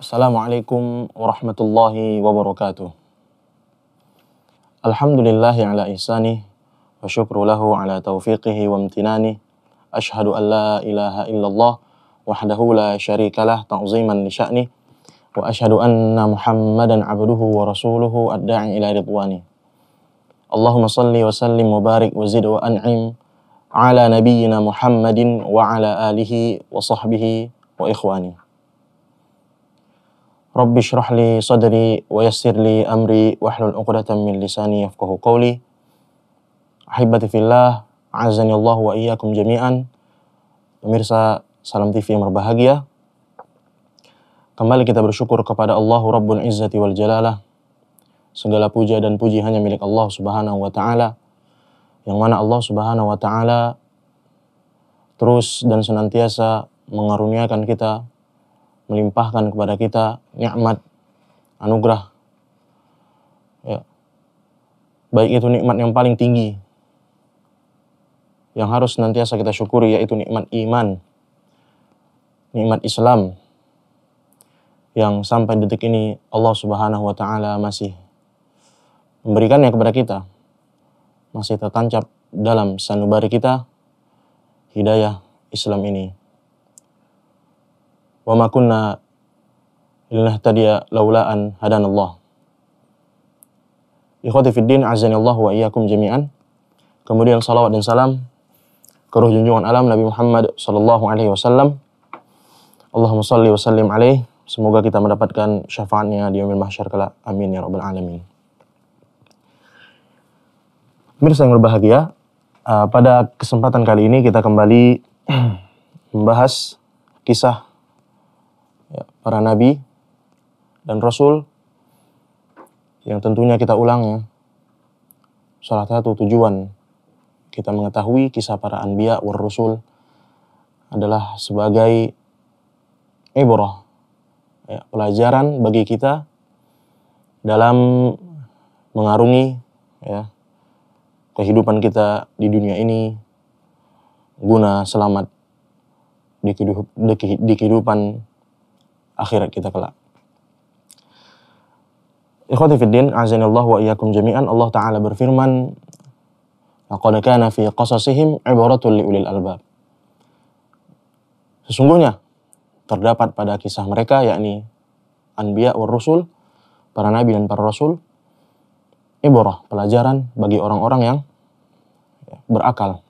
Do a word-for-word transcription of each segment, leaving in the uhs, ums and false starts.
Assalamualaikum warahmatullahi wabarakatuh. Alhamdulillahi ala ihsanih wa syukru lahu ala taufiqihi wa amtinani. Ashhadu an la ilaha illallah wahdahu la syarikalah ta'ziman li sya'nih. Wa ashhadu anna muhammadan abduhu wa rasuluhu ad-da'i ila ridwani. Allahumma salli wa sallim wa barik wa zid wa an'im ala nabiyyina muhammadin wa ala alihi wa sahbihi wa ikhwani. Rabbi syrah li sadri wa yassir li amri wahlul uqdatan min lisani yafqahu qawli. Ahibati fillah, azani Allah wa iyyakum jami'an. Pemirsa Salam T V yang berbahagia, kembali kita bersyukur kepada Allah Rabbul Izzati wal Jalalah. Segala puja dan puji hanya milik Allah Subhanahu wa taala, yang mana Allah Subhanahu wa taala terus dan senantiasa mengaruniakan kita, melimpahkan kepada kita nikmat, anugerah, ya, baik itu nikmat yang paling tinggi yang harus nantiasa kita syukuri, yaitu nikmat iman, nikmat Islam, yang sampai detik ini Allah Subhanahu wa taala masih memberikannya kepada kita, masih tertancap dalam sanubari kita hidayah Islam ini. Wa ma kunna linahtadiya laula an hadanallah. Ikhwati fid din, azanillahu wa iyyakum jami'an. Kemudian salawat dan salam ke ruh junjungan alam Nabi Muhammad sallallahu alaihi wasallam. Allahumma shalli wa sallim alaihi. Semoga kita mendapatkan syafaatnya di yaumil mahsyar kelak. Amin ya rabbal alamin. Pemirsa yang berbahagia, pada kesempatan kali ini kita kembali membahas kisah para nabi dan rasul, yang tentunya kita ulang ya, salah satu tujuan kita mengetahui kisah para anbiya war rasul adalah sebagai ibrah, ya, pelajaran bagi kita dalam mengarungi ya kehidupan kita di dunia ini, guna selamat di, kehidup, di, di kehidupan akhirat kita kelak. Ikhwati fiddin, azanillahu wa iyyakum jami'an. Allah Ta'ala berfirman, laqad kana fi qasasihim ibaratun li ulil albab. Sesungguhnya terdapat pada kisah mereka, yakni anbiya war rusul, para nabi dan para rasul, ibrah, pelajaran bagi orang-orang yang berakal.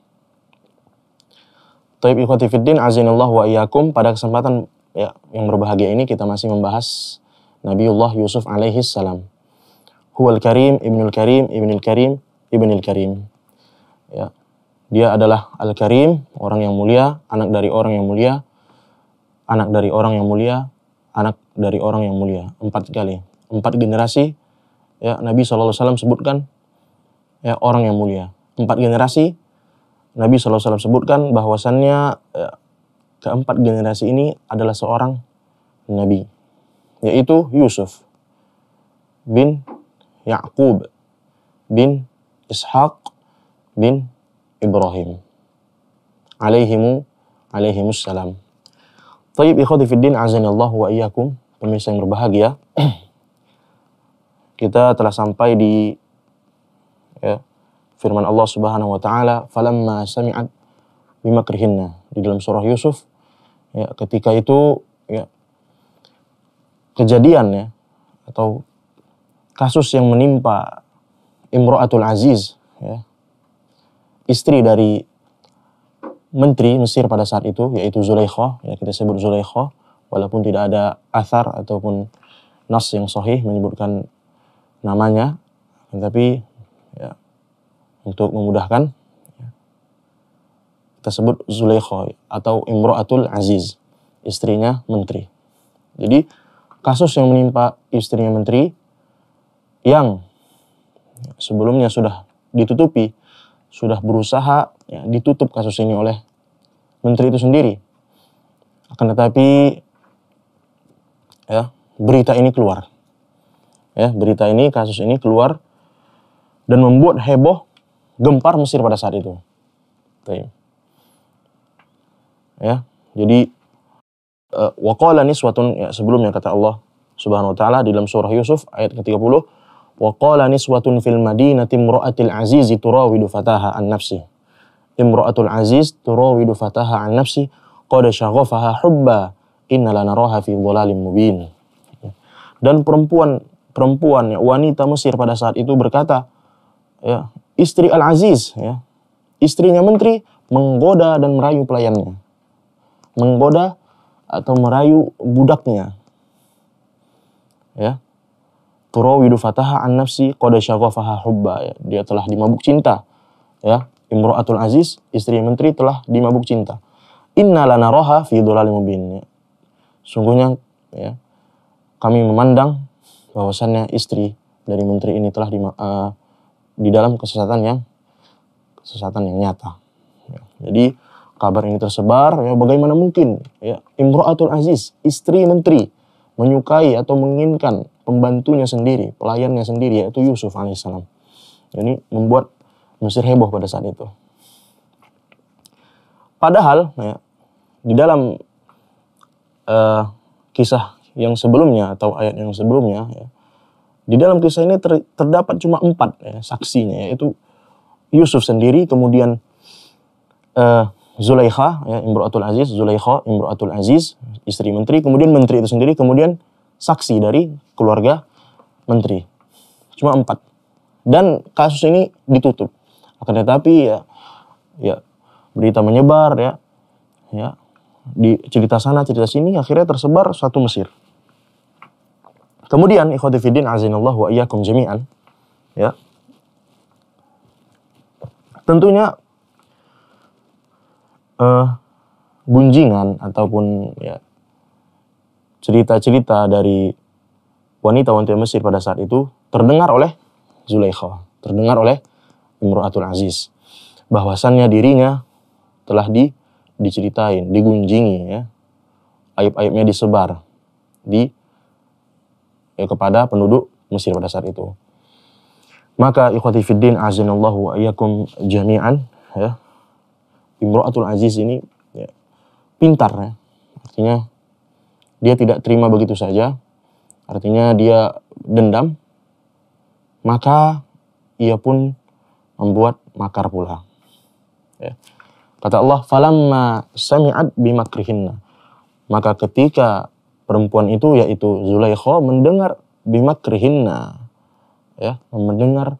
Taib ikhwati fiddin, azanillahu wa iyyakum. Pada kesempatan ya, yang berbahagia ini kita masih membahas Nabiullah Yusuf alaihi salam. Huwal karim, ibnul karim, ibnul karim, ibnul karim. Ya. Dia adalah al-karim, orang yang mulia, anak dari orang yang mulia, anak dari orang yang mulia, anak dari orang yang mulia. Empat kali, empat generasi. Ya, Nabi shallallahu alaihi wasallam sebutkan ya, orang yang mulia. Empat generasi, Nabi shallallahu alaihi wasallam sebutkan bahwasannya ya, keempat generasi ini adalah seorang nabi, yaitu Yusuf bin Ya'qub bin Ishaq bin Ibrahim alaihimu alaihimus salam. Tayyib ikhwati fiddin, azanillahu wa iyyakum. Pemirsa yang berbahagia, kita telah sampai di ya, firman Allah Subhanahu wa taala, falamma sami'at bimakrihinna, di dalam surah Yusuf. Ya, ketika itu ya, kejadian ya, atau kasus yang menimpa Imro'atul Aziz, ya, istri dari menteri Mesir pada saat itu, yaitu Zulaikha, ya, kita sebut Zulaikha, walaupun tidak ada athar ataupun nas yang sahih menyebutkan namanya, tetapi ya, untuk memudahkan kita sebut Zulaikha atau Imro'atul Aziz, istrinya menteri. Jadi kasus yang menimpa istrinya menteri yang sebelumnya sudah ditutupi, sudah berusaha ya, ditutup kasus ini oleh menteri itu sendiri. Akan tetapi ya, berita ini keluar. Ya, berita ini, kasus ini keluar dan membuat heboh, gempar Mesir pada saat itu. Ya, jadi uh, waqala niswatun, ya, sebelumnya kata Allah Subhanahu wa taala di dalam surah Yusuf ayat ke tiga puluh, waqala niswatun fil madinati imra'atul aziz turawidu fataha an nafsi, imra'atul aziz turawidu fataha an nafsi qad syaghafaha hubba inna lanaraha fi dhalalim mubin. Dan perempuan perempuan ya, wanita Mesir pada saat itu berkata, ya, istri Al-Aziz, ya, istrinya menteri, menggoda dan merayu pelayannya, menggoda atau merayu budaknya, ya, turawidu fataha an nafsi qad syaghafaha hubba, dia telah dimabuk cinta, ya, imra'atul aziz, istri menteri, telah dimabuk cinta. Inna lanaraha fi dhalalin mubin, ya, sungguhnya, ya, kami memandang bahwasannya istri dari menteri ini telah di, uh, di dalam kesesatan yang kesesatan yang nyata. Ya, jadi kabar ini tersebar, ya, bagaimana mungkin, ya, imra'atul aziz, istri menteri, menyukai atau menginginkan pembantunya sendiri, pelayannya sendiri, yaitu Yusuf alaihissalam. Ini membuat Mesir heboh pada saat itu. Padahal, ya, di dalam uh, kisah yang sebelumnya atau ayat yang sebelumnya, ya, di dalam kisah ini ter, terdapat cuma empat, ya, saksinya, yaitu Yusuf sendiri, kemudian Uh, Zulaikha, ya, imra'atul aziz, Zulaikha imra'atul aziz, istri menteri, kemudian menteri itu sendiri, kemudian saksi dari keluarga menteri. Cuma empat. Dan kasus ini ditutup. Akan tetapi, ya, ya, berita menyebar, ya, ya, di cerita sana cerita sini akhirnya tersebar satu Mesir. Kemudian ikhwati fiddin azinallahu wa iyyakum jami'an, ya, tentunya Uh, gunjingan ataupun, ya, cerita-cerita dari wanita-wanita Mesir pada saat itu terdengar oleh Zulaikha, terdengar oleh Imra'atul Aziz, bahwasannya dirinya telah di, diceritain, digunjingi, ya, aib-aibnya disebar di, ya, kepada penduduk Mesir pada saat itu. Maka ikhwati fiddin azinallahu wa iyyakum jami'an, ya, Imra'atul Aziz ini, ya, pintar, ya, artinya dia tidak terima begitu saja, artinya dia dendam, maka ia pun membuat makar pula. Ya. Kata Allah, falamma sami'at bimakrihinna, maka ketika perempuan itu, yaitu Zulaikha, mendengar bimakrihinna, ya, mendengar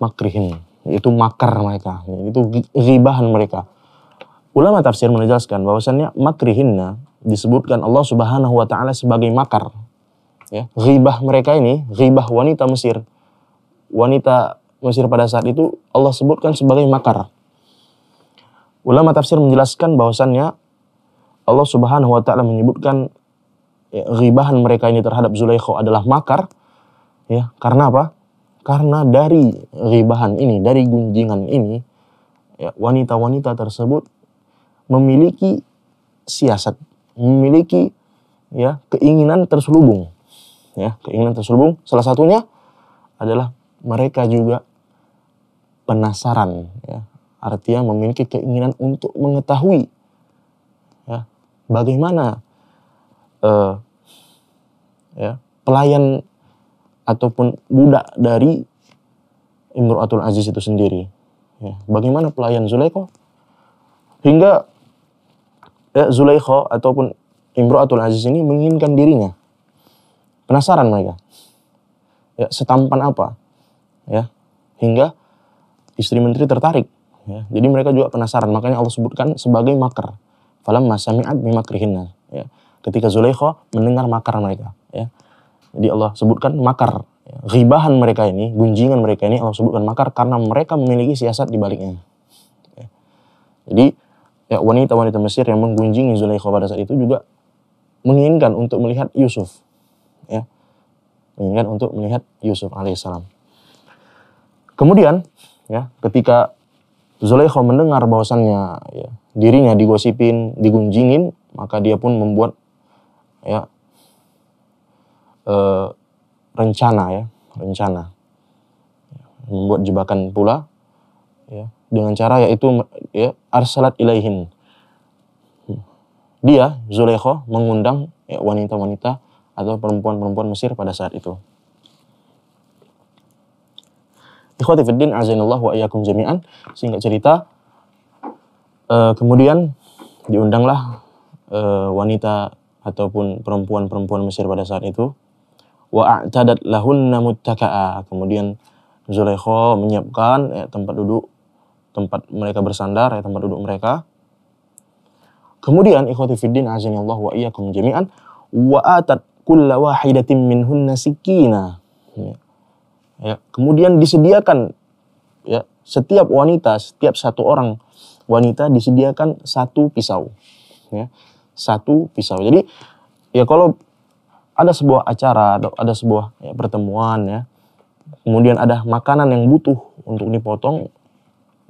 makrihinna, itu makar mereka, itu ghibahan mereka. Ulama tafsir menjelaskan bahwasannya makrihinna disebutkan Allah Subhanahu wa taala sebagai makar. Ya, ghibah mereka ini, ghibah wanita Mesir. Wanita Mesir pada saat itu Allah sebutkan sebagai makar. Ulama tafsir menjelaskan bahwasannya Allah Subhanahu wa taala menyebutkan, ya, ghibahan mereka ini terhadap Zulaikha adalah makar. Ya, karena apa? Karena dari ghibahan ini, dari gunjingan ini, ya, wanita-wanita tersebut memiliki siasat, memiliki, ya, keinginan terselubung, ya, keinginan terselubung. Salah satunya adalah mereka juga penasaran, ya, artinya memiliki keinginan untuk mengetahui, ya, bagaimana uh, ya, pelayan ataupun budak dari Imra'atul Aziz itu sendiri, ya, bagaimana pelayan Zulaikha, hingga, ya, Zulaikha ataupun Imra'atul Aziz ini menginginkan dirinya. Penasaran mereka, ya, setampan apa, ya, hingga istri menteri tertarik, ya. Jadi mereka juga penasaran, makanya Allah sebutkan sebagai makar. Falamma sami'at bimakrihinna, ya, ketika Zulaikha mendengar makar mereka, ya. Jadi Allah sebutkan makar, ya, ghibahan mereka ini, gunjingan mereka ini Allah sebutkan makar karena mereka memiliki siasat di baliknya, ya. Jadi, ya, wanita-wanita Mesir yang menggunjingi Zulaikha pada saat itu juga menginginkan untuk melihat Yusuf, ya, menginginkan untuk melihat Yusuf alaihissalam. Kemudian, ya, ketika Zulaikha mendengar bahwasannya, ya, dirinya digosipin, digunjingin, maka dia pun membuat, ya, eh, rencana, ya, rencana, membuat jebakan pula, ya, dengan cara, yaitu, ya, arsalat ilaihin, dia, Zulaikha, mengundang wanita-wanita atau perempuan-perempuan Mesir pada saat itu. Ikhwati fiddin azanillah wa iyyakum jami'an. Singkat cerita, e, kemudian diundanglah e, wanita ataupun perempuan-perempuan Mesir pada saat itu. Wa'atadat lahunna muttaka'a. Kemudian Zulaikha menyiapkan ya, tempat duduk, tempat mereka bersandar, ya, tempat duduk mereka. Kemudian ikhwati fiddin azanillah wa iyyakum jami'an. Wa'atat kulla wahidatin minhunna sikina. Ya. Ya, kemudian disediakan ya, setiap wanita, setiap satu orang wanita disediakan satu pisau. Ya, satu pisau. Jadi ya kalau ada sebuah acara, ada sebuah ya, pertemuan ya, kemudian ada makanan yang butuh untuk dipotong,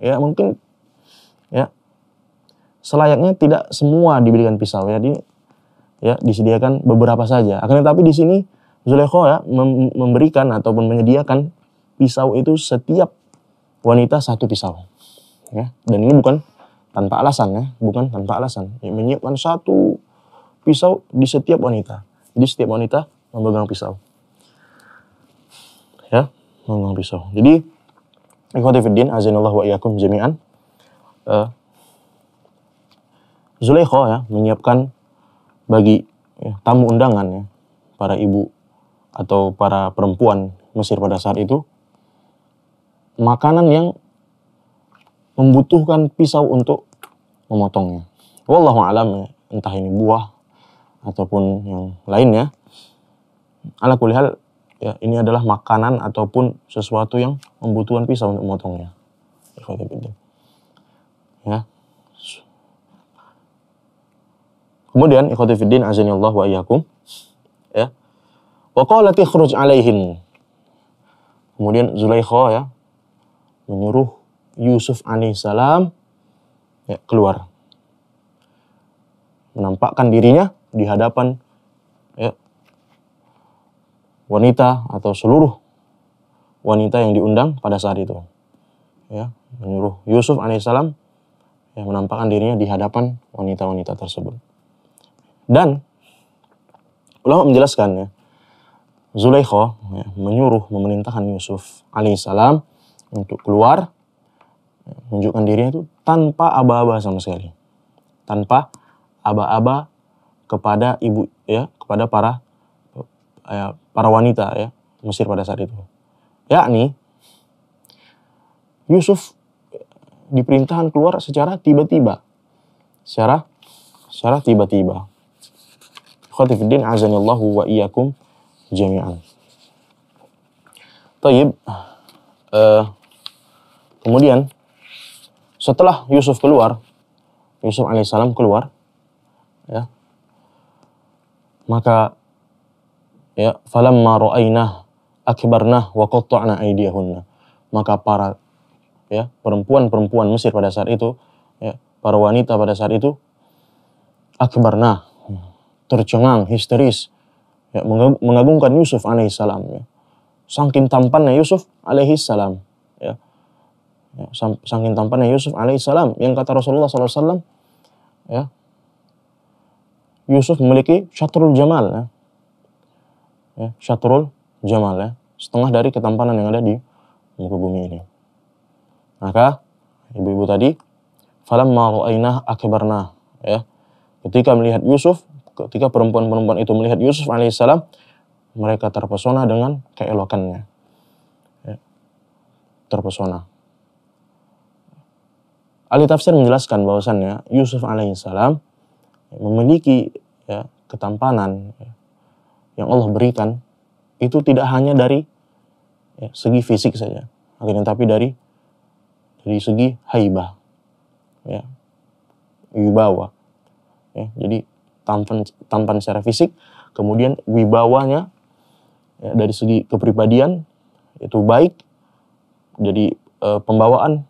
ya mungkin ya selayaknya tidak semua diberikan pisau ya, di, ya disediakan beberapa saja. Akan tetapi di sini Zulaikha ya mem memberikan ataupun menyediakan pisau itu setiap wanita satu pisau, ya. Dan ini bukan tanpa alasan ya, bukan tanpa alasan. Ya, menyiapkan satu pisau di setiap wanita. Jadi setiap wanita memegang pisau. Ya, memegang pisau. Jadi ikhwati fiddin azanallahu wa iyyakum jami'an. Uh, Zulaikha ya menyiapkan bagi ya, tamu undangan ya, para ibu atau para perempuan Mesir pada saat itu makanan yang membutuhkan pisau untuk memotongnya. Wallahu a'lam, entah ini buah ataupun yang lainnya. Ala kulli hal, ya, ini adalah makanan ataupun sesuatu yang membutuhkan pisau untuk memotongnya. Ya. Kemudian ikhwati fiddin azanillahu wa iyyakum ya. Wa qalat ikhruj alaihin. Kemudian Zulaikha ya menyuruh Yusuf alaihissalam ya, keluar, menampakkan dirinya di hadapan ya, wanita atau seluruh wanita yang diundang pada saat itu. Ya, menyuruh Yusuf alaihissalam ya, menampakkan dirinya di hadapan wanita-wanita tersebut. Dan ulama menjelaskan ya, Zulaikha ya, menyuruh, memerintahkan Yusuf alaihissalam untuk keluar, ya, menunjukkan dirinya itu tanpa aba-aba sama sekali, tanpa aba-aba kepada ibu ya, kepada para ya, para wanita ya Mesir pada saat itu. Yakni Yusuf diperintahkan keluar secara tiba-tiba, secara secara tiba-tiba. Khotifuddin azanillahu wa iyyakum jami'an. Taib. Uh, kemudian setelah Yusuf keluar, Yusuf alaihissalam keluar, ya, maka ya falamma ra'ainah akbarnah wa qatta'na aydiyahunna. Maka para ya perempuan-perempuan Mesir pada saat itu, ya, para wanita pada saat itu akbarnah, tercengang, histeris, ya, mengagungkan Yusuf alaihissalam. Ya. Saking tampannya Yusuf alaihissalam, ya. Ya, saking tampannya Yusuf alaihissalam, yang kata Rasulullah shallallahu alaihi wasallam, ya, Yusuf memiliki syatrul jamal, ya. Ya, syatrul jamal, ya, setengah dari ketampanan yang ada di muka bumi ini. Maka ibu-ibu tadi, falamma ra'ainah akbarnah, ya, ketika melihat Yusuf, ketika perempuan-perempuan itu melihat Yusuf alaihissalam, mereka terpesona dengan keelokannya. Ya, terpesona. Ahli tafsir menjelaskan bahwasannya Yusuf alaihissalam memiliki ya, ketampanan ya, yang Allah berikan itu tidak hanya dari ya, segi fisik saja, akan tetapi dari dari segi haibah, ya, wibawa. Ya, jadi Tampan, tampan secara fisik, kemudian wibawanya ya, dari segi kepribadian itu baik, jadi e, pembawaan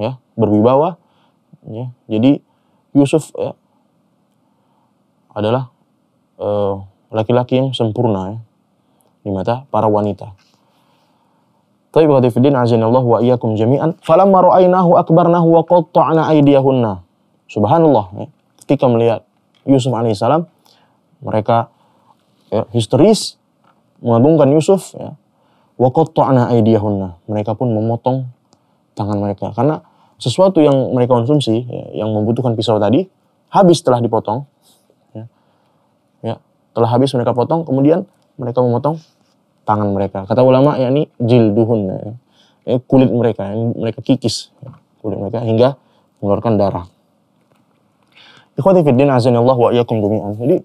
ya berwibawa ya. Jadi Yusuf ya, adalah laki-laki e, yang sempurna ya, di mata para wanita. Taibati fiddin azanallahu wa iyyakum jami'an. Falamma ra'ainahu akbarnahu wa qatta'na aydiyahunna. Subhanallah ya, ketika melihat Yusuf alaihissalam, mereka ya, histeris mengagungkan Yusuf ya. Wa qatta'na aydiyahunna, mereka pun memotong tangan mereka karena sesuatu yang mereka konsumsi ya, yang membutuhkan pisau tadi habis telah dipotong ya. Ya, telah habis mereka potong, kemudian mereka memotong tangan mereka. Kata ulama yakni jilduhunna ya. Ya, kulit mereka yang mereka kikis ya, kulit mereka hingga mengeluarkan darah. Ikhwati fiddin azanillahu wa iyyakum jami'an. Jadi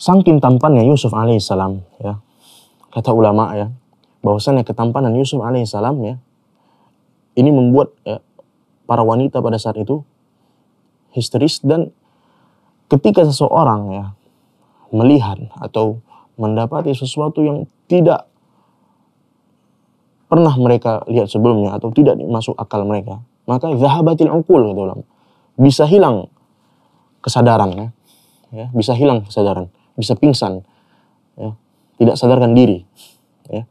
saking tampannya Yusuf alaihissalam ya, kata ulama ya, bahwasannya ketampanan Yusuf alaihissalam ya, ini membuat ya, para wanita pada saat itu histeris, dan ketika seseorang ya melihat atau mendapati sesuatu yang tidak pernah mereka lihat sebelumnya atau tidak masuk akal mereka, maka zahabatil uqul, kata ulama. Bisa hilang kesadaran ya. Ya, bisa hilang kesadaran, bisa pingsan ya, tidak sadarkan diri ya.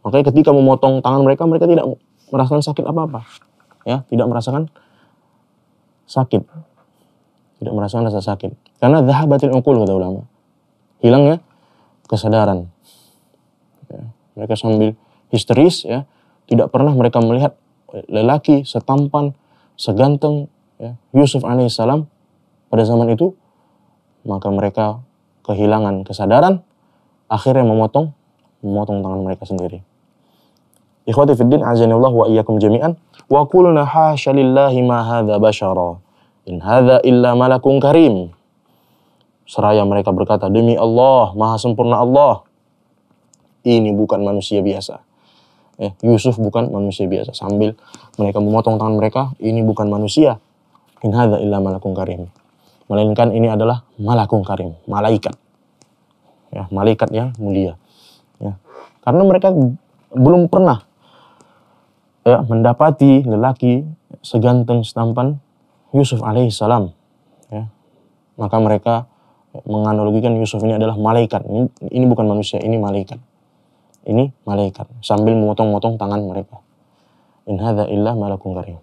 Makanya ketika memotong tangan mereka, mereka tidak merasakan sakit apa-apa ya, tidak merasakan sakit, tidak merasakan rasa sakit karena zahabatil uqul, kata ulama, hilangnya kesadaran ya. Mereka sambil histeris ya, tidak pernah mereka melihat lelaki setampan, seganteng ya, Yusuf alaihissalam pada zaman itu, maka mereka kehilangan kesadaran, akhirnya memotong memotong tangan mereka sendiri. Ikhwati fiddin azanillahu wa iyyakum jami'an. Wa qulna hasya lillahi ma hadza basyara in hadza illa malakun karim. Seraya mereka berkata, demi Allah, maha sempurna Allah, ini bukan manusia biasa. Eh, Yusuf bukan manusia biasa. Sambil mereka memotong tangan mereka, ini bukan manusia. In hadza illa malakun karim. Melainkan ini adalah malakun karim, malaikat. Ya, malaikat yang mulia. Ya. Karena mereka belum pernah ya, mendapati lelaki seganteng setampan Yusuf alaihissalam. Ya. Maka mereka menganalogikan Yusuf ini adalah malaikat. Ini, ini bukan manusia, ini malaikat. Ini malaikat. Sambil memotong-motong tangan mereka. In hadza illa malakun karim.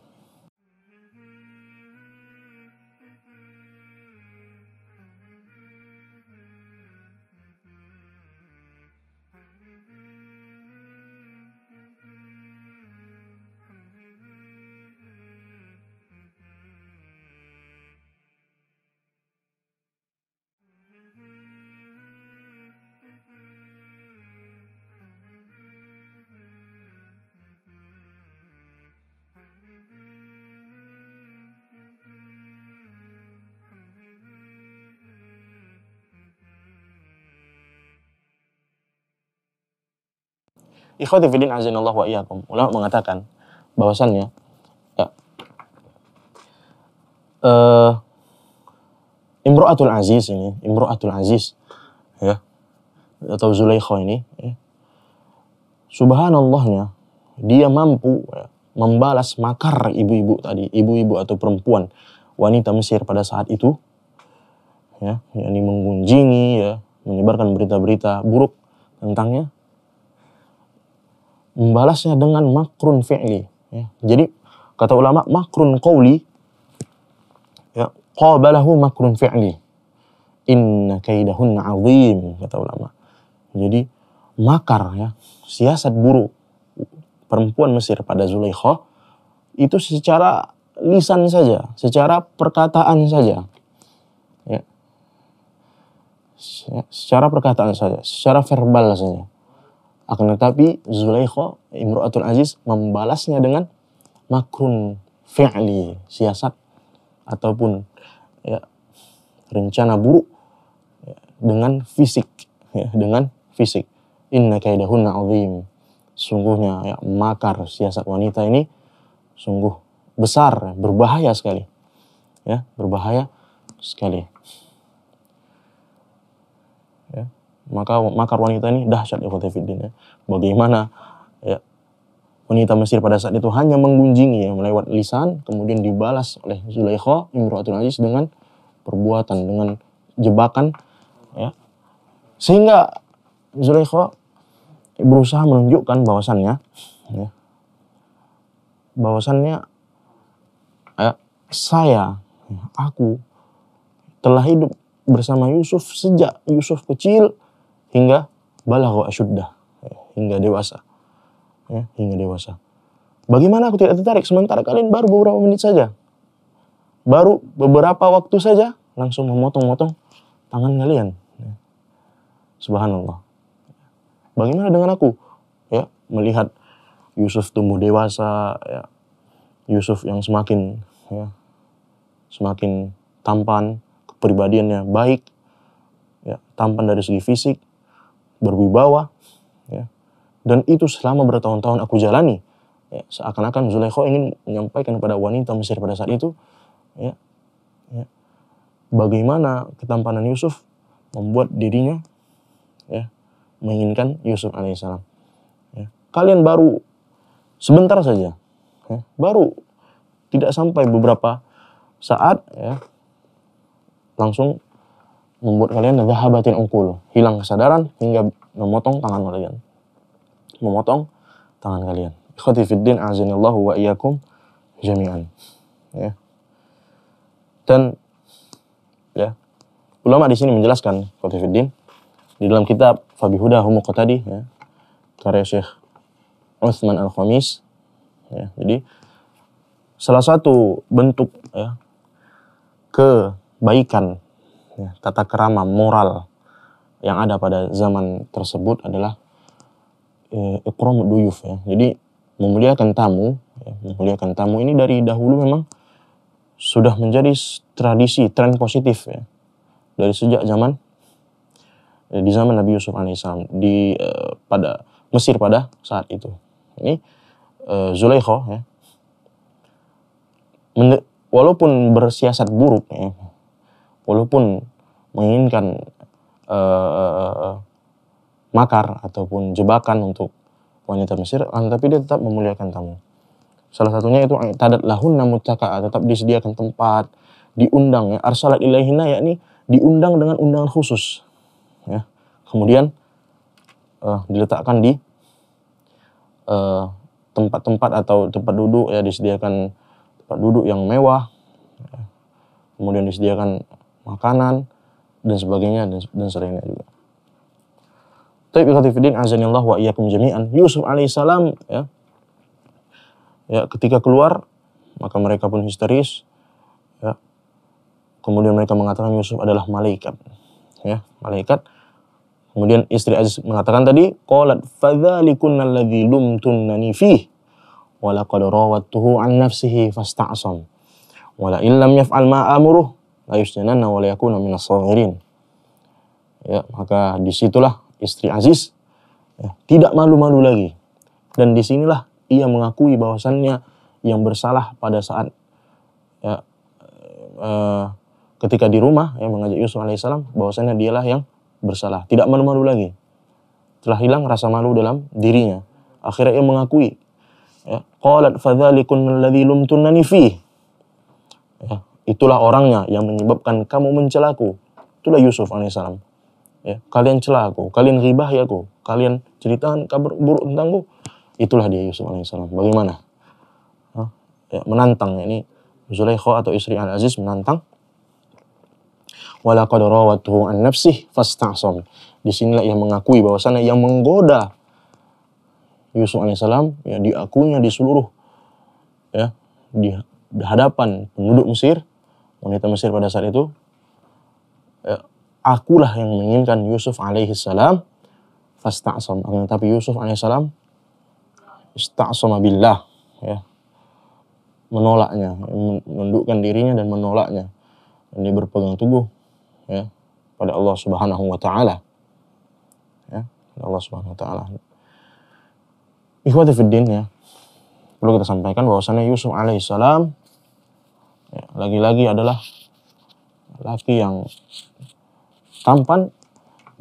Ikhwati fiddin azanallahu wa iyyakum. Ulama mengatakan bahwasannya ya, uh, Imro'atul Aziz ini, Imro'atul Aziz ya, atau Zulaikha ini ya, subhanallahnya dia mampu ya, membalas makar ibu-ibu tadi, ibu-ibu atau perempuan wanita Mesir pada saat itu ya, yakni menggunjingi ya, menyebarkan berita-berita buruk tentangnya, membalasnya dengan makrun fi'li ya. Jadi kata ulama makrun qawli ya, qabalahu makrun fi'li, inna kaidahunna azim, kata ulama. Jadi makar ya, siasat buruk perempuan Mesir pada Zulaikha itu secara lisan saja, secara perkataan saja ya, secara perkataan saja, secara verbal saja. Akan tetapi Zulaikha Imro'atul Aziz membalasnya dengan makrun fi'li, siasat ataupun ya, rencana buruk ya, dengan fisik ya, dengan fisik. Inna kaidahunna azim, sungguhnya ya, makar siasat wanita ini sungguh besar, berbahaya sekali ya, berbahaya sekali ya. Maka makar wanita ini dahsyat ya, ya. Bagaimana ya, wanita Mesir pada saat itu hanya menggunjingi ya, melewat lisan, kemudian dibalas oleh Zulaikha Imro'atul Aziz dengan perbuatan, dengan jebakan ya. Sehingga Zulaikha berusaha menunjukkan bahwasannya ya, bahwasannya ya, saya, aku telah hidup bersama Yusuf sejak Yusuf kecil hingga balagha asyuddah, hingga dewasa, ya, hingga dewasa. Bagaimana aku tidak tertarik sementara kalian baru beberapa menit saja, baru beberapa waktu saja langsung memotong-motong tangan kalian. Subhanallah. Bagaimana dengan aku, ya, melihat Yusuf tumbuh dewasa, ya, Yusuf yang semakin, ya, semakin tampan, kepribadiannya baik, ya, tampan dari segi fisik, berwibawa, ya. Dan itu selama bertahun-tahun aku jalani, ya. Seakan-akan Zulaikha ingin menyampaikan pada wanita Mesir pada saat itu, ya, ya, bagaimana ketampanan Yusuf membuat dirinya, ya, menginginkan Yusuf alaihissalam. Ya. Kalian baru sebentar saja, ya, baru tidak sampai beberapa saat, ya, langsung membuat kalian zahabatil uqul, hilang kesadaran hingga memotong tangan kalian, memotong tangan kalian. Ikhwati fiddin a'azinallahu wa iyyakum jami'an. Ya. Dan, ya, ulama di sini menjelaskan, ikhwati fiddin, di dalam kitab Fabihudahum Muqtadi, ya, karya Syekh Utsman Al-Khamis, ya, jadi salah satu bentuk, ya, kebaikan, ya, tata kerama moral yang ada pada zaman tersebut adalah eh, ikramud duyuf, ya, jadi memuliakan tamu, ya, memuliakan tamu ini dari dahulu memang sudah menjadi tradisi, tren positif, ya, dari sejak zaman di zaman Nabi Yusuf alaihissalam di uh, pada Mesir pada saat itu. Ini uh, Zulaikha, ya, walaupun bersiasat buruk, ya, walaupun menginginkan uh, makar ataupun jebakan untuk wanita Mesir, tapi dia tetap memuliakan tamu. Salah satunya itu tadat lahunna muttaqaa, tetap disediakan tempat, diundang, ya, arsalat ilaihinna, yakni diundang dengan undangan khusus. Ya. Kemudian uh, diletakkan di tempat-tempat uh, atau tempat duduk, ya, disediakan tempat duduk yang mewah, ya. Kemudian disediakan makanan dan sebagainya dan, dan selainnya juga. Taib ikhtifidin azanillah wa iyyakum jami'an. Yusuf alaihissalam, ya, ya, ketika keluar maka mereka pun histeris, ya. Kemudian mereka mengatakan Yusuf adalah malaikat, ya, malaikat. Kemudian istri Aziz mengatakan tadi, qalat fadzalikunal ladzi lumtunnani fihi wa laqad rawattuhu an nafsihi fasta'sam wa la illam yaf'al ma amuruhu la yusjananna wa la yakuna minas saghirin. Ya, maka disitulah istri Aziz, ya, tidak malu-malu lagi, dan disinilah ia mengakui bahwasannya yang bersalah pada saat, ya, eh, ketika di rumah, ya, mengajak Yusuf alaihissalam bahwasannya dialah yang bersalah, tidak malu-malu lagi, telah hilang rasa malu dalam dirinya. Akhirnya ia mengakui, ya, qalat fadzalikun alladzi lumtunani fi, ya, itulah orangnya yang menyebabkan kamu mencelaku, itulah Yusuf alaihissalam, ya, kalian cela aku, kalian ribahi aku, kalian ceritakan kabar buruk tentangku, itulah dia Yusuf alaihissalam. Bagaimana, ya, menantang, ya, ini Zulaikha atau istri Al-Aziz menantang. Walaqad rawathu an nafsihi fasta'sam. Di sinilah ia mengakui bahwasanya yang menggoda Yusuf alaihissalam, ya, diakuinya di seluruh, ya, di hadapan penduduk Mesir, wanita Mesir pada saat itu, ya, akulah yang menginginkan Yusuf alaihissalam fasta'sam. Tapi Yusuf alaihissalam ista'sama billah, ya, menolaknya, menundukkan dirinya dan menolaknya, dan dia berpegang teguh, ya, pada Allah Subhanahu wa Ta'ala, ya, pada Allah Subhanahu wa Ta'ala. Ikhwati fiddin, ya, perlu kita sampaikan bahwasannya Yusuf alaihissalam, ya, lagi-lagi adalah laki yang tampan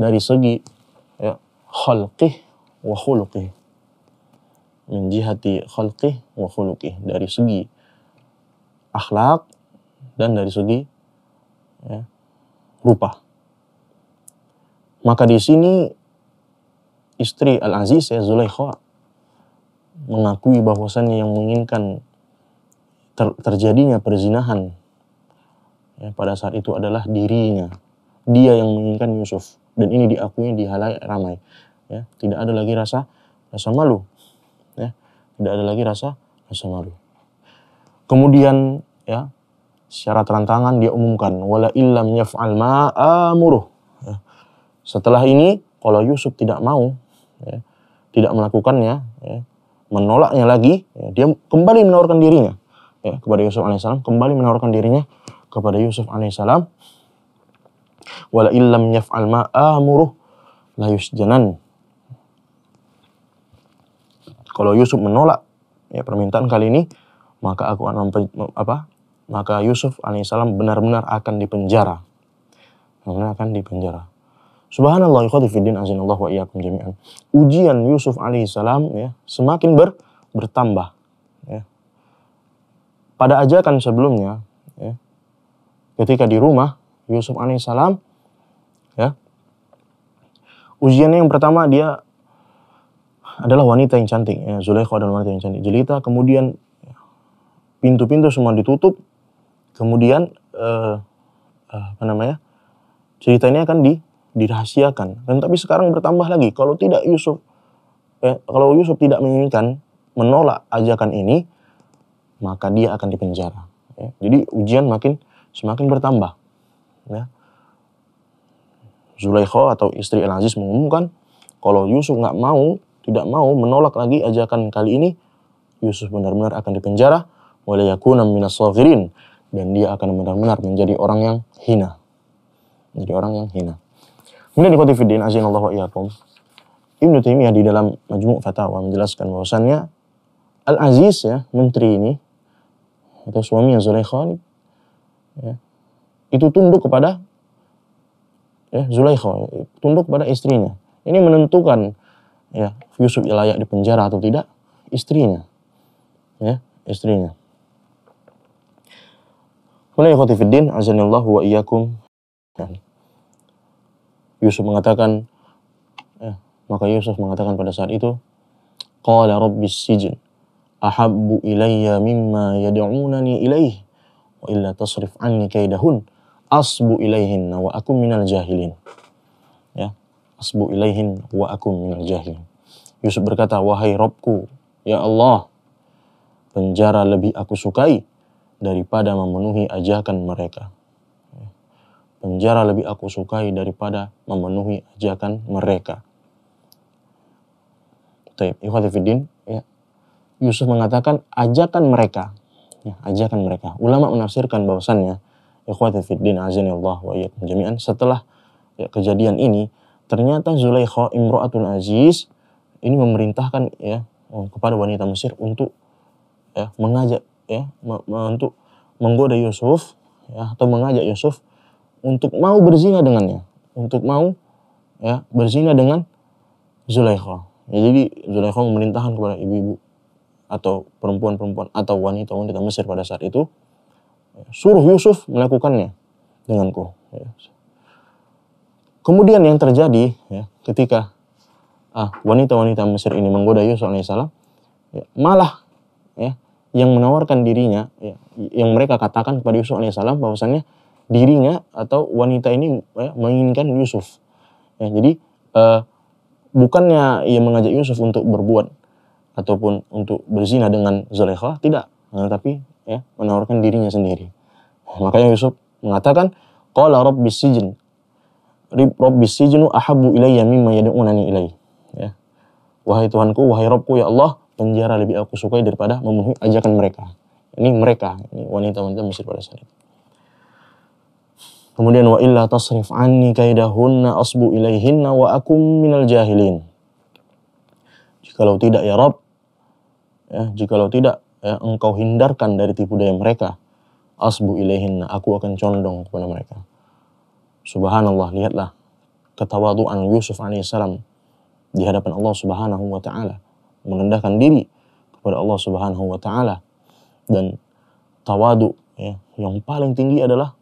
dari segi, ya, khalqih wa khuluqih, menjihati khalqih wa khuluqih, dari segi akhlak dan dari segi, ya, rupa. Maka di sini istri Al-Aziz, ya, Zulaikha, mengakui bahwasannya yang menginginkan ter terjadinya perzinahan ya, pada saat itu adalah dirinya. Dia yang menginginkan Yusuf. Dan ini diakui di halayak ramai. Ya, tidak ada lagi rasa rasa malu. Ya, tidak ada lagi rasa rasa malu. Kemudian ya, secara terang-terangan dia umumkan wala illam yaf'al ma amuruh. Ya. Setelah ini kalau Yusuf tidak mau, ya, tidak melakukannya, ya, menolaknya lagi, ya, dia kembali menawarkan dirinya. Ya, kepada Yusuf alaihissalam, kembali menawarkan dirinya kepada Yusuf alaihissalam. Wala illam yaf'al ma amuruh la yusjanan. Kalau Yusuf menolak ya, permintaan kali ini, maka aku akan apa? Maka Yusuf alaihissalam benar-benar akan dipenjara. Benar-benar akan dipenjara. Subhanallah khotifiddin azinallahu wa iyyakum jami'an. Ujian Yusuf alaihissalam ya, semakin ber, bertambah. Pada ajakan sebelumnya, ya, ketika di rumah Yusuf alaihissalam, ya, ujiannya yang pertama dia adalah wanita yang cantik, ya, Zulaikha adalah wanita yang cantik, jelita. Kemudian pintu-pintu semua ditutup, kemudian eh, apa namanya ceritanya akan di, dirahasiakan. Dan tapi sekarang bertambah lagi. Kalau tidak Yusuf, ya, kalau Yusuf tidak menginginkan, menolak ajakan ini, maka dia akan dipenjara. Ya. Jadi ujian makin semakin bertambah. Ya. Zulaikha atau istri Al-Aziz mengumumkan, kalau Yusuf nggak mau, tidak mau menolak lagi ajakan kali ini, Yusuf benar-benar akan dipenjara. Walayakunam minas saghirin, dan dia akan benar-benar menjadi orang yang hina, menjadi orang yang hina. Kemudian di Khotifiddin azinallahu wa iyyakum, Ibnu Taimiyah di dalam Majmu' Fatawa menjelaskan bahwasannya Al-Aziz ya, menteri ini, atau suaminya Zulaikha, ya, itu tunduk kepada ya, Zulaikha, tunduk kepada istrinya. Ini menentukan ya, Yusuf layak dipenjara atau tidak, istrinya, ya, istrinya. Mulai khotifiddin azanillahu wa iyyakum. Yusuf mengatakan, ya, maka Yusuf mengatakan pada saat itu, qala rabbis sijn ahabbu ilayya mimma yad'unani ilaih. Wa illa tasrif anni kaidahun asbu ilaihinna wa akum minal jahilin. Ya, asbu ilaihin wa akum minal jahilin. Yusuf berkata, wahai Robku, ya Allah, penjara lebih aku sukai daripada memenuhi ajakan mereka. Penjara lebih aku sukai daripada memenuhi ajakan mereka. Taib, ikhwatifiddin, ya. Yusuf mengatakan ajakan mereka, ya, ajakan mereka. Ulama menafsirkan bahwasannya, ikhwati fiddin azinillah wa iyyakum jami'an, setelah ya, kejadian ini, ternyata Zulaikha imra'atul Aziz ini memerintahkan ya kepada wanita Mesir untuk ya, mengajak ya me untuk menggoda Yusuf ya, atau mengajak Yusuf untuk mau berzina dengannya, untuk mau ya berzina dengan Zulaikha. Ya, jadi Zulaikha memerintahkan kepada ibu-ibu atau perempuan-perempuan atau wanita-wanita Mesir pada saat itu, suruh Yusuf melakukannya denganku. Kemudian yang terjadi ya, ketika wanita-wanita ah, Mesir ini menggoda Yusuf alaihissalam, ya, malah ya, yang menawarkan dirinya, ya, yang mereka katakan kepada Yusuf alaihissalam bahwasannya dirinya atau wanita ini ya, menginginkan Yusuf. Ya, jadi eh, bukannya ia mengajak Yusuf untuk berbuat ataupun untuk berzina dengan Zulaikha, tidak, nah, tapi ya, menawarkan dirinya sendiri. Makanya Yusuf mengatakan, qala rabbis sijn, rabbis sijnu ahabbu ilayya mimma yad'unani ilayhi. Ya. Wahai Tuhanku, wahai Robku, ya Allah, penjara lebih aku sukai daripada memenuhi ajakan mereka. Ini mereka, ini wanita-wanita Mesir pada saat itu. Kemudian wa illa tasrif anni kaidahunna asbu ilayhinna wa akum minal jahilin. Jikalau tidak ya Rabb, ya, jikalau tidak ya, engkau hindarkan dari tipu daya mereka, asbu ilaihinna, aku akan condong kepada mereka. Subhanallah, lihatlah ketawaduan Yusuf alaihissalam di hadapan Allah subhanahu wa ta'ala, merendahkan diri kepada Allah subhanahu wa ta'ala. Dan tawadu ya, yang paling tinggi adalah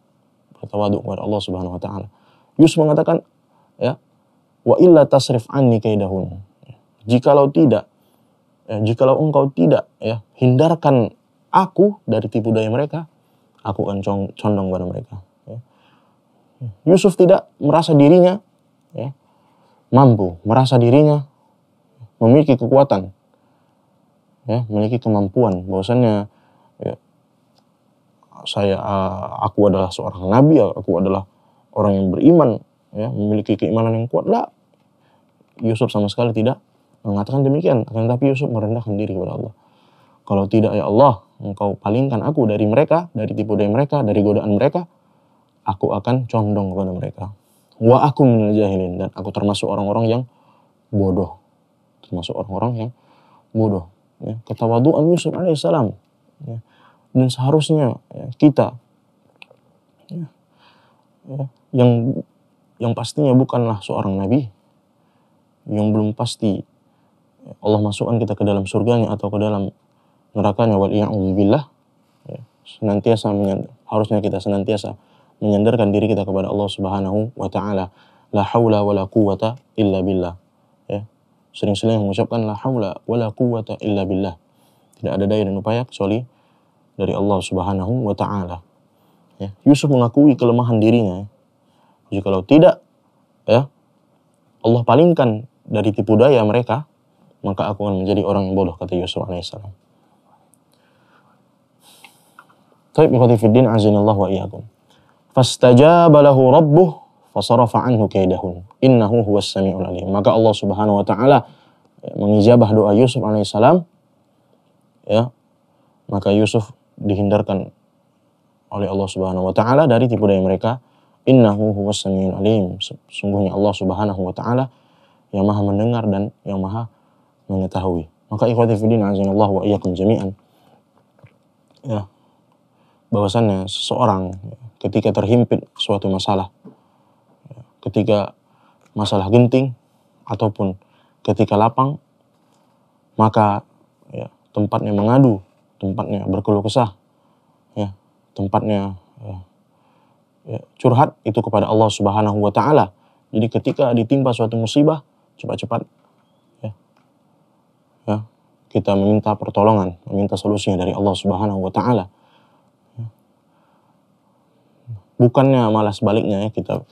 bertawadu kepada Allah subhanahu wa ta'ala. Yusuf mengatakan ya, wa illa tasrif anni kaidahun, jikalau tidak ya, jikalau engkau tidak ya hindarkan aku dari tipu daya mereka, aku akan condong pada mereka. Ya. Yusuf tidak merasa dirinya ya, mampu, merasa dirinya memiliki kekuatan, ya, memiliki kemampuan. Bahwasannya ya, saya, aku adalah seorang nabi, aku adalah orang yang beriman, ya, memiliki keimanan yang kuat. Lah, Yusuf sama sekali tidak mengatakan demikian. Akan tetapi Yusuf merendahkan diri kepada Allah. Kalau tidak, ya Allah, Engkau palingkan aku dari mereka, dari tipu daya mereka, dari godaan mereka, aku akan condong kepada mereka. Wa aku minal jahilin, dan aku termasuk orang-orang yang bodoh, termasuk orang-orang yang bodoh. Ya, ketawaduan Yusuf alaihissalam, ya, dan seharusnya ya, kita ya, ya, yang yang pastinya bukanlah seorang nabi, yang belum pasti Allah masukkan kita ke dalam surganya atau ke dalam nerakanya, waliya'udzubillah, ya, senantiasa harusnya kita senantiasa menyandarkan diri kita kepada Allah Subhanahu wa taala. La haula wala quwata illa billah. Ya. Sering-sering mengucapkan la haula wala quwata illa billah. Tidak ada daya dan upaya kecuali dari Allah Subhanahu wa taala. Ya. Yusuf mengakui kelemahan dirinya. Jikalau tidak ya, Allah palingkan dari tipu daya mereka, maka aku akan menjadi orang yang bodoh, kata Yusuf alaihissalam. Taib mukhatifiddin azinallahu wa iyyakum. Fastajaba lahu rabbuh fasarafa anhu kaidahun innahu huwas samiul alim. Maka Allah Subhanahu wa taala mengijabah doa Yusuf alaihissalam, ya. Maka Yusuf dihindarkan oleh Allah Subhanahu wa taala dari tipu daya mereka. Innahu huwas samiul alim. Sungguhnya Allah Subhanahu wa taala yang Maha mendengar dan yang Maha mengetahui. Maka ikhwatifiddin azinallahu wa iyyakum jami'an. Ya. Bahwasannya seseorang ketika terhimpit suatu masalah, ketika masalah genting ataupun ketika lapang, maka ya, tempatnya mengadu, tempatnya berkeluh kesah, ya, tempatnya ya, ya, curhat itu kepada Allah Subhanahu wa taala. Jadi ketika ditimpa suatu musibah, cepat-cepat ya, ya, kita meminta pertolongan, meminta solusinya dari Allah Subhanahu wa taala. Bukannya malah sebaliknya ya, kita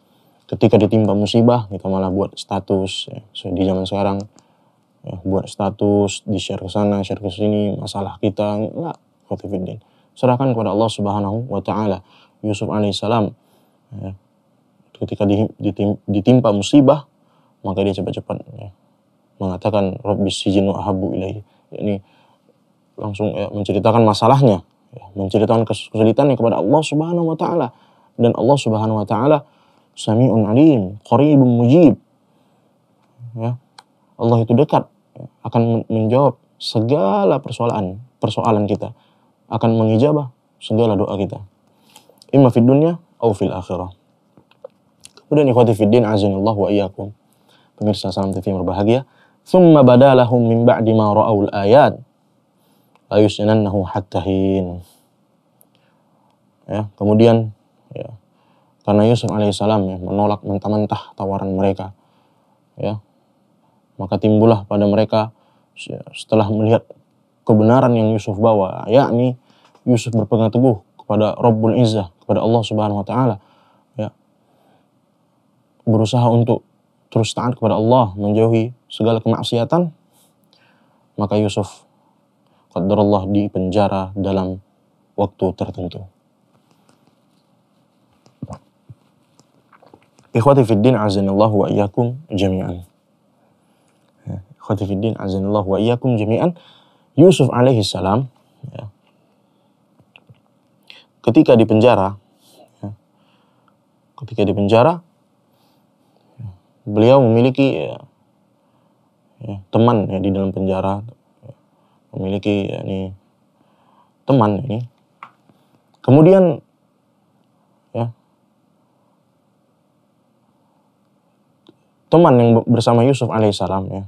ketika ditimpa musibah kita malah buat status ya, di zaman sekarang ya, buat status, di share ke sana, share ke sini masalah kita. Enggak, khotifiddin, serahkan kepada Allah Subhanahu wa taala. Yusuf alaihissalam ya, ketika ditimpa musibah maka dia cepat-cepat ya, mengatakan Rabbis sijinu ahabbu ilaihi, yakni langsung ya, menceritakan masalahnya ya, menceritakan kesulitannya kepada Allah Subhanahu wa taala. Dan Allah Subhanahu wa taala sami'un alim, qaribun mujib. Ya. Allah itu dekat, akan menjawab segala persoalan, persoalan kita, akan mengijabah segala doa kita. Imma fid dunya au fil akhirah. Kemudian ikhwati fid din azinallahu wa iyyakum. Pemirsa Salam T V berbahagia, "Tsumma badalahum min ba'di ma ra'aul ayat la yusyanannahu hatta hin." Ya, kemudian ya, karena Yusuf alaihissalam ya, menolak mentah-mentah tawaran mereka, ya, maka timbullah pada mereka ya, setelah melihat kebenaran yang Yusuf bawa, yakni Yusuf berpegang teguh kepada Rabbul Izzah, kepada Allah Subhanahu wa taala, ya, berusaha untuk terus taat kepada Allah, menjauhi segala kemaksiatan, maka Yusuf qadarullah dipenjara dalam waktu tertentu. Ikhwati fiddin azanallahu wa iyyakum jami'an. Ikhwati fiddin azanallahu wa iyyakum jami'an. Yusuf alaihi salam ya, ketika di penjara ya, ketika di penjara ya, beliau memiliki ya, ya, teman ya, di dalam penjara ya, memiliki ya, ini, teman ini. Kemudian ya, teman yang bersama Yusuf alaihissalam ya,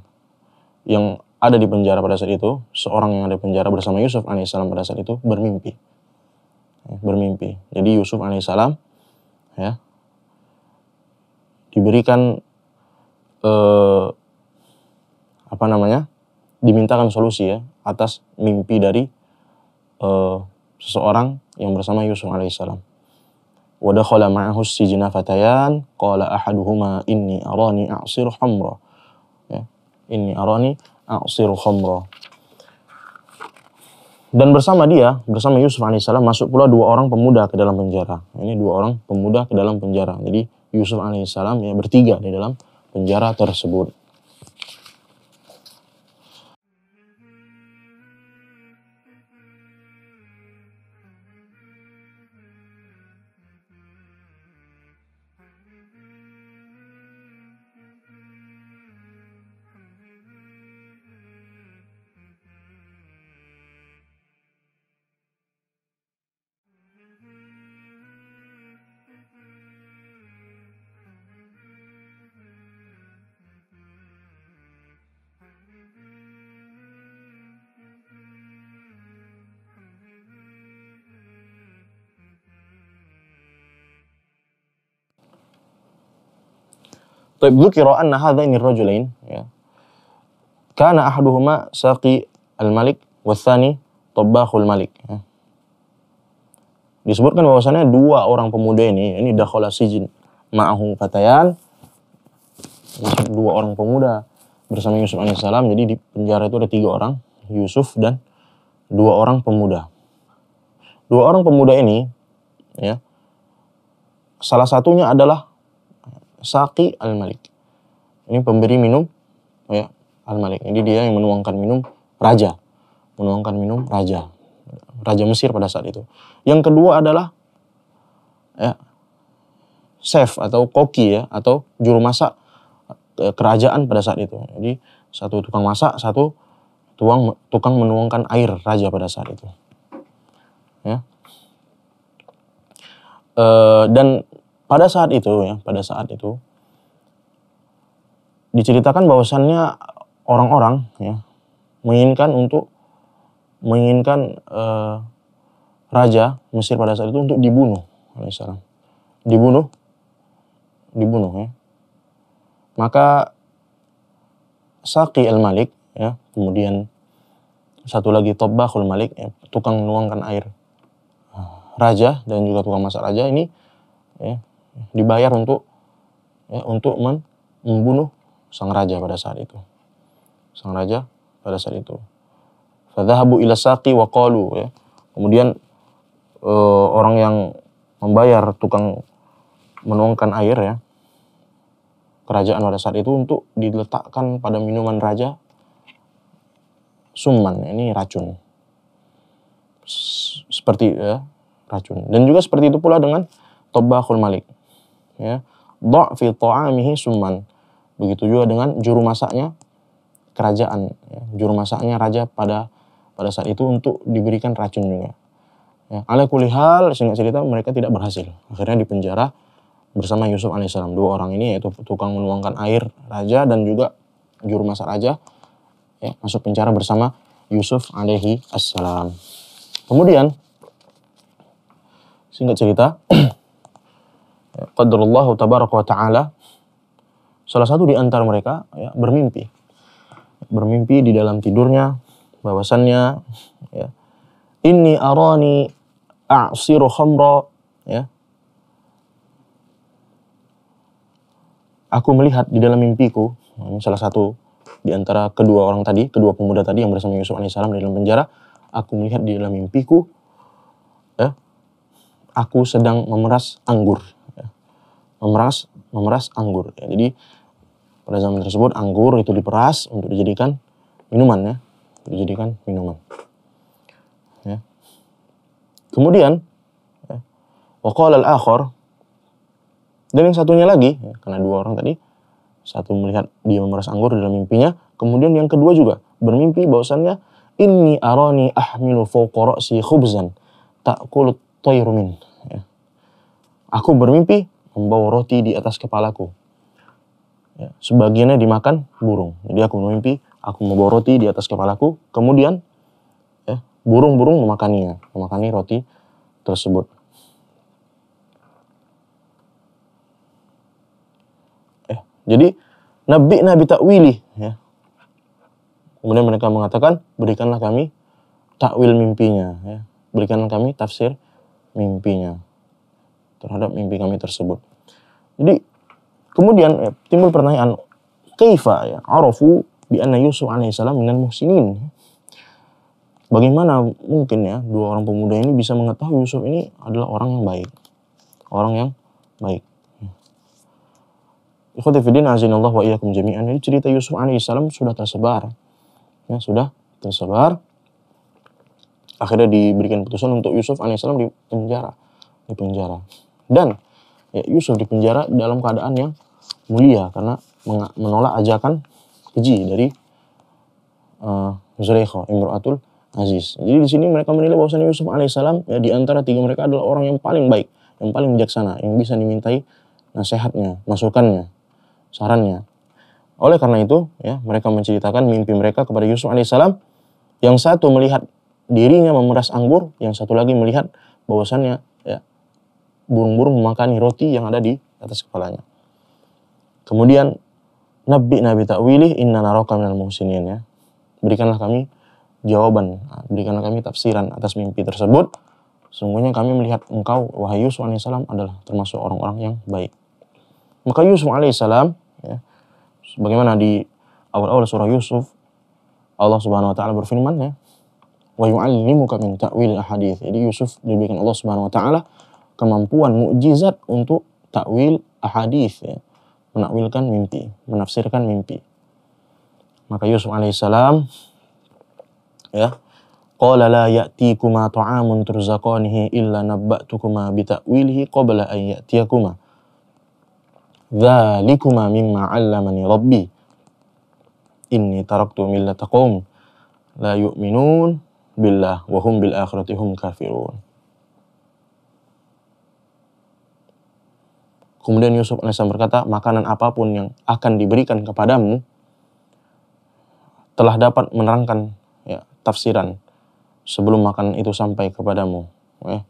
yang ada di penjara pada saat itu, seorang yang ada di penjara bersama Yusuf alaihissalam pada saat itu bermimpi, ya, bermimpi. Jadi Yusuf alaihissalam ya, diberikan eh, apa namanya, dimintakan solusi ya atas mimpi dari eh, seseorang yang bersama Yusuf alaihissalam. Wa dakhala ma'ahu sijna fatayan qala ahaduhuma inni arani a'siru khamra. Ya, inni arani a'siru khamra. Dan bersama dia, bersama Yusuf alaihissalam masuk pula dua orang pemuda ke dalam penjara. Ini dua orang pemuda ke dalam penjara. Jadi Yusuf alaihissalam ya bertiga di dalam penjara tersebut. Dzukira anna hadaini ar-rajulain ya kana ahaduhuma saqi al-malik watsani tabakhul malik. Disebutkan bahwasannya dua orang pemuda ini ini dakhala sijin ma'ahu fatayan, dua orang pemuda bersama Yusuf alaihi salam. Jadi di penjara itu ada tiga orang, Yusuf dan dua orang pemuda. Dua orang pemuda ini ya salah satunya adalah Saqi al-Malik. Ini pemberi minum ya al-Malik. Jadi dia yang menuangkan minum raja. Menuangkan minum raja. Raja Mesir pada saat itu. Yang kedua adalah ya chef atau koki ya atau juru masak kerajaan pada saat itu. Jadi satu tukang masak, satu tuang tukang menuangkan air raja pada saat itu. Ya. E, dan Pada saat itu ya, pada saat itu diceritakan bahwasannya orang-orang ya menginginkan untuk menginginkan eh, raja Mesir pada saat itu untuk dibunuh alaihissalam. Dibunuh dibunuh ya. Maka Saqi al-Malik ya, kemudian satu lagi Tabakhul Malik ya, tukang menuangkan air raja dan juga tukang masak raja ini ya dibayar untuk ya, untuk men, membunuh sang raja pada saat itu. Sang raja pada saat itu. Fadhahabu ila Saqi wa qalu ya. Kemudian e, orang yang membayar tukang menuangkan air ya kerajaan pada saat itu untuk diletakkan pada minuman raja summan, ini racun. Seperti ya, racun. Dan juga seperti itu pula dengan Tabakhul Malik. Ya, dha' fi ta'amihi summan. Begitu juga dengan juru masaknya kerajaan, ya, juru masaknya raja pada pada saat itu untuk diberikan racun juga. Ya, ala kulli hal singkat cerita mereka tidak berhasil. Akhirnya dipenjara bersama Yusuf alaihissalam. Dua orang ini yaitu tukang menuangkan air raja dan juga juru masak raja ya, masuk penjara bersama Yusuf alaihi assalam. Kemudian singkat cerita qadarullahu tabaraka wa ta'ala, salah satu di antara mereka ya, bermimpi. Bermimpi di dalam tidurnya bahwasannya ya, inni arani a'siru khamra ya. Aku melihat di dalam mimpiku, salah satu di antara kedua orang tadi, kedua pemuda tadi yang bersama Yusuf alaihi salam di dalam penjara, aku melihat di dalam mimpiku ya, aku sedang memeras anggur. memeras memeras anggur ya. Jadi pada zaman tersebut anggur itu diperas untuk dijadikan minuman ya, dijadikan minuman ya. Kemudian wa qala al-akhar, dan yang satunya lagi ya, karena dua orang tadi, satu melihat dia memeras anggur dalam mimpinya, kemudian yang kedua juga bermimpi bahwasannya inni arani ahmilu fawqa ra'si khubzan ta'kulu at-tayru min ya. Aku bermimpi membawa roti di atas kepalaku. Ya, sebagiannya dimakan burung. Jadi aku mimpi, aku membawa roti di atas kepalaku. Kemudian ya, burung-burung memakaninya, memakani roti tersebut. Eh, jadi nabi nabi takwili. Ya. Kemudian mereka mengatakan, berikanlah kami takwil mimpinya. Ya. Berikanlah kami tafsir mimpinya, terhadap mimpi kami tersebut. Jadi kemudian ya, timbul pertanyaan, kaifa ya arafu bi anna Yusuf alaihissalam minal muhsinin. Bagaimana mungkin ya dua orang pemuda ini bisa mengetahui Yusuf ini adalah orang yang baik, orang yang baik. Ikhwati fiddin azinallah wa iyyakum jami'an. Jadi cerita Yusuf alaihissalam sudah tersebar, ya sudah tersebar. Akhirnya diberikan putusan untuk Yusuf alaihissalam di penjara, di penjara. Dan ya, Yusuf di penjara dalam keadaan yang mulia karena menolak ajakan keji dari uh, Zulaikha imra'atul Aziz. Jadi di sini mereka menilai bahwasanya Yusuf alaihissalam ya, di antara tiga mereka adalah orang yang paling baik, yang paling bijaksana, yang bisa dimintai nasihatnya, masukannya, sarannya. Oleh karena itu, ya, mereka menceritakan mimpi mereka kepada Yusuf alaihissalam. Yang satu melihat dirinya memeras anggur, yang satu lagi melihat bahwasannya ya, burung-burung memakani roti yang ada di atas kepalanya. Kemudian Nabi Nabi Ta'wilih inna naraka minal muhsinin, ya. Berikanlah kami jawaban, berikanlah kami tafsiran atas mimpi tersebut. Sungguhnya kami melihat engkau, wahai Yusuf alaihissalam, adalah termasuk orang-orang yang baik. Maka Yusuf alaihissalam, ya, sebagaimana di awal-awal surah Yusuf, Allah subhanahu wa ta'ala berfirman, ya, wa yu'allimuka min ta'wil ahadith. Jadi Yusuf diberikan Allah subhanahu wa ta'ala kemampuan mukjizat untuk ta'wil ahadith, ya, menakwilkan mimpi, menafsirkan mimpi. Maka Yusuf alaihissalam, ya, qala la ya'tikuma ta'amun turzaqanihi illa nabba'tukuma bita'wilihi qabla an ya'tiyakuma. Dzalikuma mimma 'allamani rabbi. Inni taraktu millata qaum la yu'minun billah wa hum bil akhirati hum kafirun. Kemudian Yusuf alaihissalam berkata, makanan apapun yang akan diberikan kepadamu telah dapat menerangkan ya, tafsiran sebelum makanan itu sampai kepadamu, ya.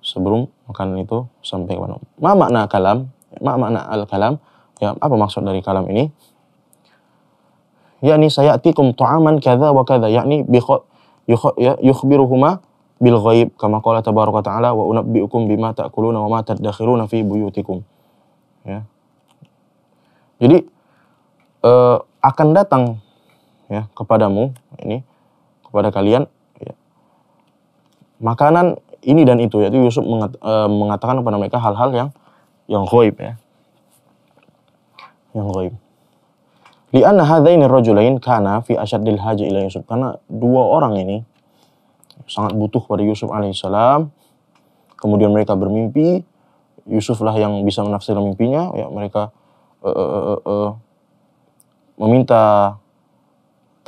Sebelum makanan itu sampai kepadamu. Ma makna kalam, ma makna al-kalam, ya, apa maksud dari kalam ini? Yakni sayatikum ta'aman kadza wa kadza, yakni yukhbiruhuma bil ghaib kama qala tabaraka ta'ala wa unabbiukum bima ta'kuluna wa ma tadakhiruna fi buyutikum, ya. Jadi eh, akan datang ya kepadamu ini kepada kalian makanan ini dan itu, yaitu Yusuf mengat, e, mengatakan kepada mereka hal-hal yang yang ghaib, ya, yang ghaib. Li'anna hadaini rajulain kana fi asyaddil haji ila Yusuf, karena dua orang ini sangat butuh pada Yusuf alaihissalam. Kemudian mereka bermimpi, Yusuflah yang bisa menafsirkan mimpinya, ya, mereka e, e, e, e, meminta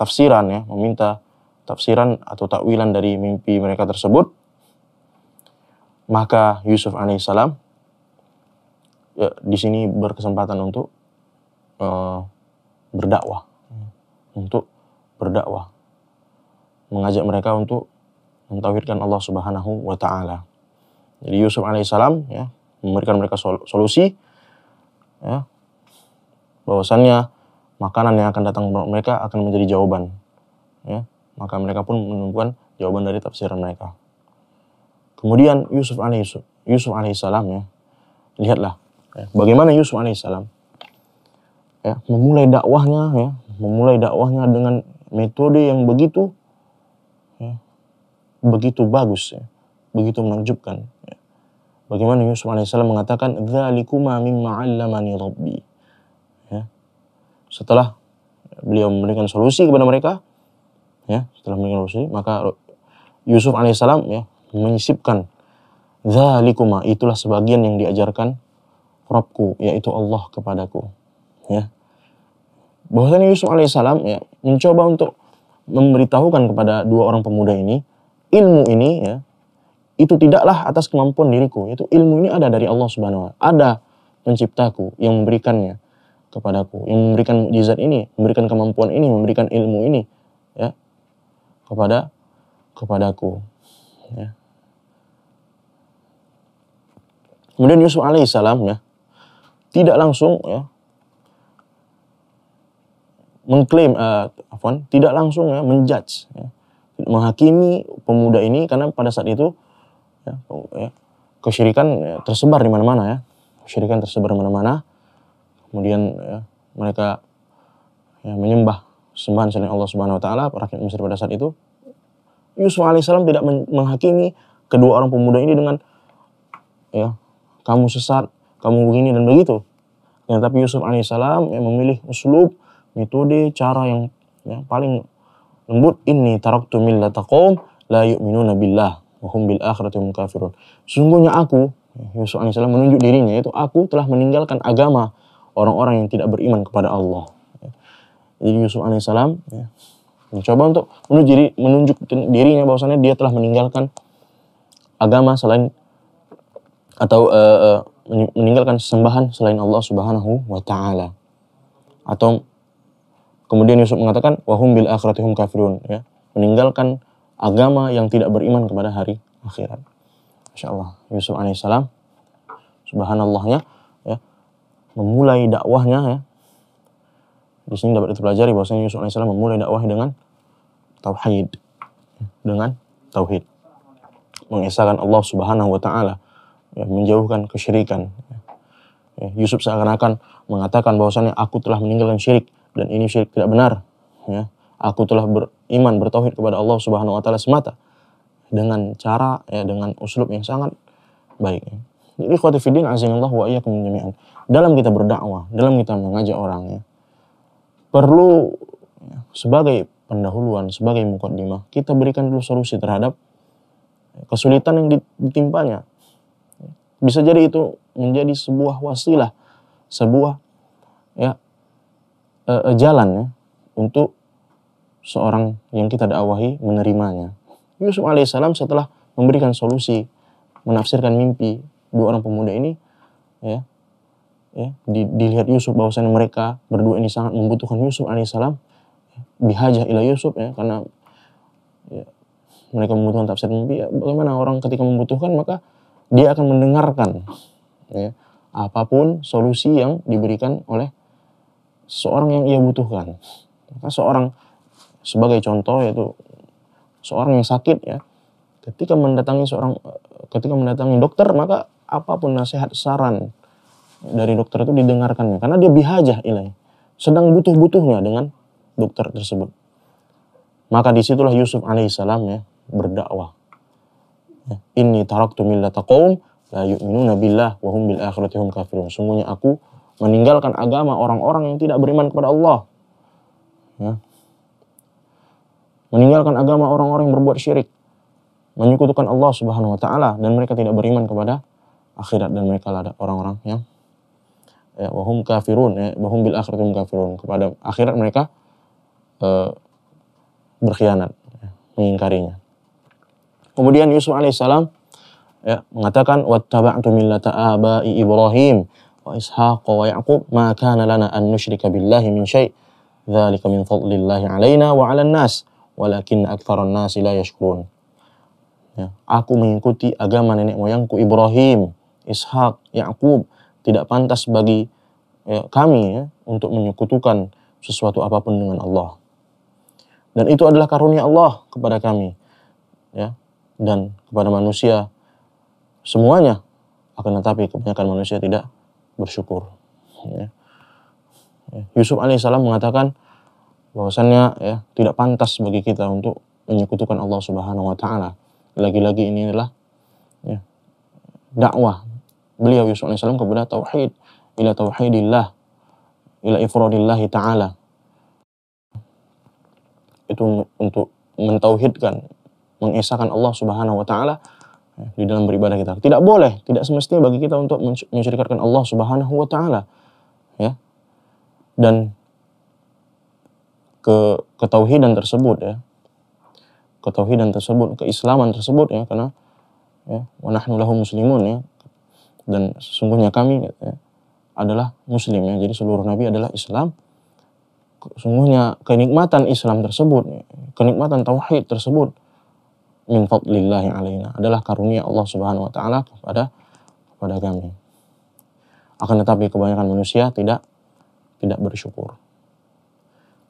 tafsiran, ya, meminta tafsiran atau takwilan dari mimpi mereka tersebut. Maka Yusuf alaihissalam ya, di sini berkesempatan untuk uh, berdakwah, untuk berdakwah, mengajak mereka untuk mentauhidkan Allah Subhanahu wa Ta'ala. Jadi Yusuf alaihissalam ya, memberikan mereka sol solusi, ya, bahwasannya makanan yang akan datang mereka akan menjadi jawaban, ya. Maka mereka pun menemukan jawaban dari tafsiran mereka. Kemudian Yusuf alaihissalam, Yusuf alaihissalam ya, lihatlah ya, bagaimana Yusuf alaihissalam ya, memulai dakwahnya, ya, memulai dakwahnya dengan metode yang begitu, ya, begitu bagus, ya, begitu menakjubkan. Ya. Bagaimana Yusuf alaihissalam mengatakan, "Dzalikuma mimma 'allamani Rabbi." Ya. Setelah beliau memberikan solusi kepada mereka. Ya, setelah meninggal Yusuf, maka Yusuf alaihissalam ya menyisipkan dzalikuma, itulah sebagian yang diajarkan Rabbku, yaitu Allah kepadaku, ya. Bahwasanya Yusuf alaihissalam ya mencoba untuk memberitahukan kepada dua orang pemuda ini, ilmu ini ya itu tidaklah atas kemampuan diriku, yaitu ilmu ini ada dari Allah Subhanahu wa Ta'ala, ada penciptaku yang memberikannya kepadaku, yang memberikan mukjizat ini, memberikan kemampuan ini, memberikan ilmu ini ya kepada kepadaku, ya. Kemudian Yusuf alaihissalam ya tidak langsung ya mengklaim uh, afwan, tidak langsung ya menjudge, ya, menghakimi pemuda ini, karena pada saat itu ya, ya, kesyirikan ya, tersebar di mana-mana ya. Kesyirikan tersebar di mana-mana. Kemudian ya, mereka ya, menyembah sembahan selain Allah Subhanahu wa taala. Rakyat Mesir pada saat itu, Yusuf alaihissalam tidak menghakimi kedua orang pemuda ini dengan ya, kamu sesat, kamu begini dan begitu. Ya, tapi Yusuf alaihissalam yang memilih uslub, metode, cara yang ya, paling lembut, inni taraktu millata qaum la yu'minuna billah. Sungguhnya aku, Yusuf alaihissalam menunjuk dirinya, yaitu aku telah meninggalkan agama orang-orang yang tidak beriman kepada Allah. Jadi Yusuf alaihissalam ya, mencoba untuk menunjuk, diri, menunjuk dirinya bahwasannya dia telah meninggalkan agama selain atau uh, meninggalkan sembahan selain Allah Subhanahu wa taala. Atau kemudian Yusuf mengatakan wahum bil akhiratihum kafirun, ya, meninggalkan agama yang tidak beriman kepada hari akhirat. Masya Allah, Yusuf alaihissalam subhanallahnya ya, memulai dakwahnya ya. Di sini dapat dipelajari bahwasanya Yusuf alaihissalam memulai dakwahnya dengan tauhid, dengan tauhid, mengesahkan Allah Subhanahu wa taala, ya, menjauhkan kesyirikan. Ya, Yusuf seakan-akan mengatakan bahwasanya aku telah meninggalkan syirik dan ini syirik tidak benar, ya. Aku telah beriman, bertauhid kepada Allah Subhanahu wa taala semata, dengan cara ya, dengan uslub yang sangat baik. Jadi ikhwati fiddin azinallahu wa iyyakum jami'an. Dalam kita berdakwah, dalam kita mengajak orang ya, perlu ya, sebagai pendahuluan, sebagai muqaddimah, kita berikan dulu solusi terhadap kesulitan yang ditimpanya. Bisa jadi itu menjadi sebuah wasilah, sebuah ya e, e, jalan ya untuk seorang yang kita dakwahi menerimanya. Yusuf alaihissalam setelah memberikan solusi, menafsirkan mimpi dua orang pemuda ini, ya, ya di, dilihat Yusuf bahwasanya mereka berdua ini sangat membutuhkan Yusuf alaihissalam, bihajah ila Yusuf ya, karena ya, mereka membutuhkan tafsir mimpi. Ya, bagaimana orang ketika membutuhkan maka dia akan mendengarkan ya, apapun solusi yang diberikan oleh seorang yang ia butuhkan. Maka seorang sebagai contoh yaitu seorang yang sakit ya, ketika mendatangi seorang ketika mendatangi dokter maka apapun nasihat saran dari dokter itu didengarkannya karena dia bihajah ilai, sedang butuh-butuhnya dengan dokter tersebut. Maka disitulah Yusuf alaihissalam ya berdakwah. Inni taraktu millata qaum la yu'minuna billah wa hum bil akhirati hum kafirun. Sungguhnya aku meninggalkan agama orang-orang yang tidak beriman kepada Allah. Ya. Meninggalkan agama orang-orang yang berbuat syirik, menyekutukan Allah Subhanahu wa taala, dan mereka tidak beriman kepada akhirat, dan mereka adalah orang-orang yang ya wahum kafirun ya wahum bil akhiratum kafirun, kepada akhirat mereka e, berkhianat ya, mengingkarinya. Kemudian Yusuf alaihissalam ya mengatakan wattaba'tu millata abai Ibrahim wa Ishaq wa Ya'qub ma kana lana an nusyrika billahi min syai' dzalika min fadlillahi 'alaina wa 'alan nas. Walakin aktsaran nasi la yashkurun. Ya, aku mengikuti agama nenek moyangku Ibrahim, Ishak, Yakub. Tidak pantas bagi ya, kami ya, untuk menyekutukan sesuatu apapun dengan Allah. Dan itu adalah karunia Allah kepada kami, ya, dan kepada manusia semuanya. Akan tetapi kebanyakan manusia tidak bersyukur. Ya. Yusuf alaihissalam mengatakan bahwasannya ya tidak pantas bagi kita untuk menyekutukan Allah Subhanahu wa taala. Lagi-lagi ini adalah ya, dakwah beliau Yusuf alaihi salam kepada tauhid, ila tauhidillah, ila ifradillah taala. Itu untuk mentauhidkan, mengesahkan Allah Subhanahu wa taala ya, di dalam beribadah kita. Tidak boleh, tidak semestinya bagi kita untuk mensyirikkan Allah Subhanahu wa taala. Ya. Dan ke ketauhidan tersebut ya, ketauhidan tersebut, keislaman tersebut ya, karena ya, wa nahnu lahu muslimun ya, dan sesungguhnya kami ya, adalah muslim ya, jadi seluruh nabi adalah Islam. Sesungguhnya kenikmatan Islam tersebut ya, kenikmatan tauhid tersebut min fadlillahi alaina, adalah karunia Allah Subhanahu wa taala kepada kepada kami. Akan tetapi kebanyakan manusia tidak tidak bersyukur.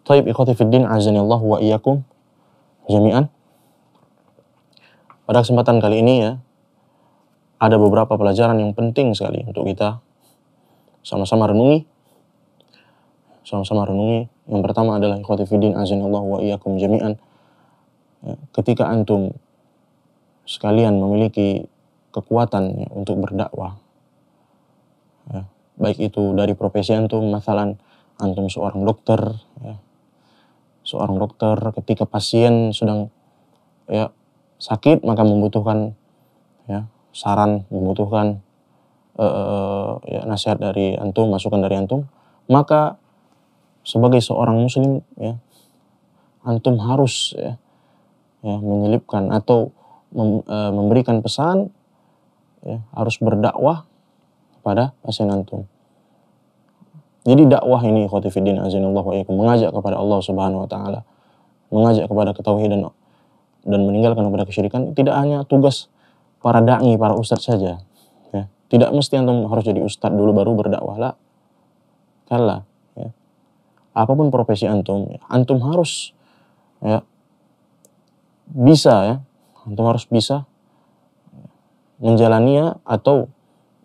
Taib ikhwati fiddin azanillahu wa iyyakum jami'an. Pada kesempatan kali ini ya, ada beberapa pelajaran yang penting sekali untuk kita sama-sama renungi. Sama-sama renungi. Yang pertama adalah ikhwati fiddin azinallahu wa iyyakum jami'an. Ketika antum sekalian memiliki kekuatan ya, untuk berdakwah, ya, baik itu dari profesi antum, misalkan antum seorang dokter, ya, seorang dokter ketika pasien sedang ya, sakit maka membutuhkan ya, saran, membutuhkan uh, ya, nasihat dari antum, masukan dari antum, maka sebagai seorang muslim ya, antum harus ya, ya, menyelipkan atau mem, e, memberikan pesan ya, harus berdakwah kepada pasien antum. Jadi dakwah ini ikhwati fiddin azinallahu wa iyyakum, mengajak kepada Allah Subhanahu wa taala, mengajak kepada ketauhidan dan meninggalkan kepada kesyirikan, tidak hanya tugas para dai, para ustadz saja ya. Tidak mesti antum harus jadi ustadz dulu baru berdakwah, lah kalah. Apapun profesi antum, antum harus ya, bisa ya, antum harus bisa menjalaninya atau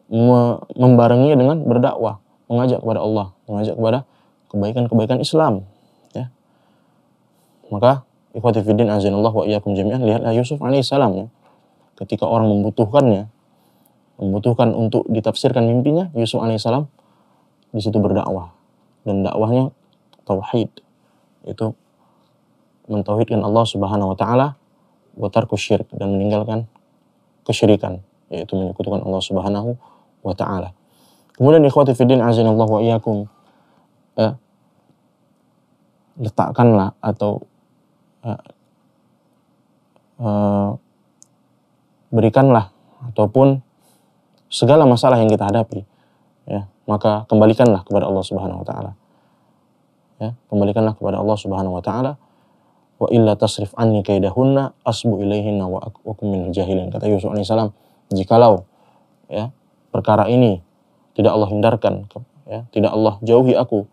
me membarenginya dengan berdakwah, mengajak kepada Allah, mengajak kepada kebaikan-kebaikan Islam. Ya. Maka ikhwati fiddin azinallahu wa iyyakum jami'an, lihatlah Yusuf alaihissalam ya, ketika orang membutuhkannya, membutuhkan untuk ditafsirkan mimpinya, Yusuf alaihissalam di situ berdakwah, dan dakwahnya tauhid, itu mentauhidkan Allah Subhanahu wa taala, wa tarku syirik, dan meninggalkan kesyirikan, yaitu menyekutukan Allah Subhanahu wa taala. Kemudian ikhwati fiddin azinallahu wa iyyakum, eh, letakkanlah atau eh, eh, berikanlah ataupun segala masalah yang kita hadapi ya, maka kembalikanlah kepada Allah Subhanahu wa taala. Ya, kembalikanlah kepada Allah Subhanahu wa taala. Wa illa tasrif anni kaidahunna asbu ilaihinna wa akum minal jahilin. Kata Yusuf alaihi salam, jikalau ya perkara ini tidak Allah hindarkan, ya, tidak Allah jauhi aku,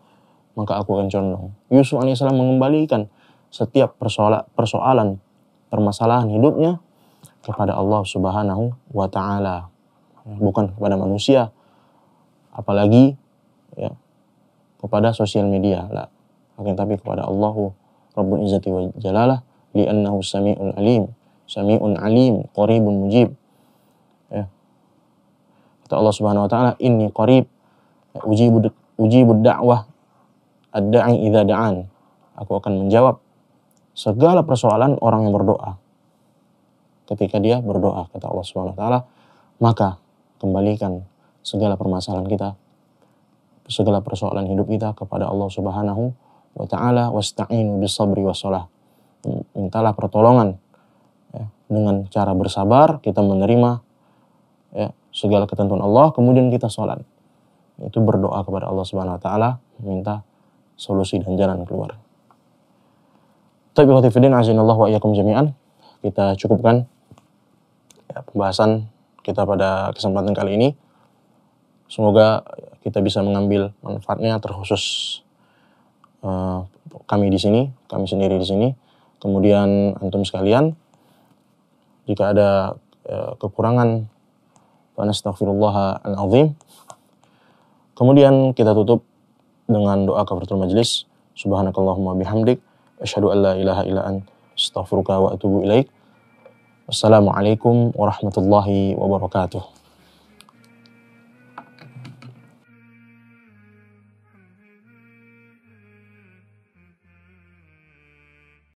maka aku akan condong. Yusuf alaihi salam mengembalikan setiap persoalan, permasalahan hidupnya kepada Allah Subhanahu wa taala, bukan kepada manusia, apalagi ya kepada sosial media, lah akan tapi kepada Allahu Rabbul Izzati wa Jalalah, li'annahu sami'un alim, sami'un alim, qaribun mujib. Ya. Kata Allah Subhanahu wa taala, inni qarib ujibu ujibu da'wah ad-da'i idza da'an. Aku akan menjawab segala persoalan orang yang berdoa ketika dia berdoa, kata Allah Subhanahu wa taala. Maka kembalikan segala permasalahan kita, segala persoalan hidup kita kepada Allah Subhanahu wa taala. Wasta'inu bisabri wassalah, mintalah pertolongan ya, dengan cara bersabar, kita menerima ya, segala ketentuan Allah, kemudian kita sholat, itu berdoa kepada Allah Subhanahu wa taala, minta solusi dan jalan keluar. Tabi'ati fiddin azinallahu wa iyyakum jami'an. Kita cukupkan ya, pembahasan kita pada kesempatan kali ini. Semoga kita bisa mengambil manfaatnya, terkhusus uh, kami di sini, kami sendiri di sini. Kemudian antum sekalian, jika ada uh, kekurangan, fanastaghfirullahaladzim. Kemudian kita tutup dengan doa kafaratul majlis. Subhanakallahumma bihamdik, asyhadu an la ilaha illa ant, astaghfiruka wa atubu ilaik. Wassalamualaikum warahmatullahi wabarakatuh.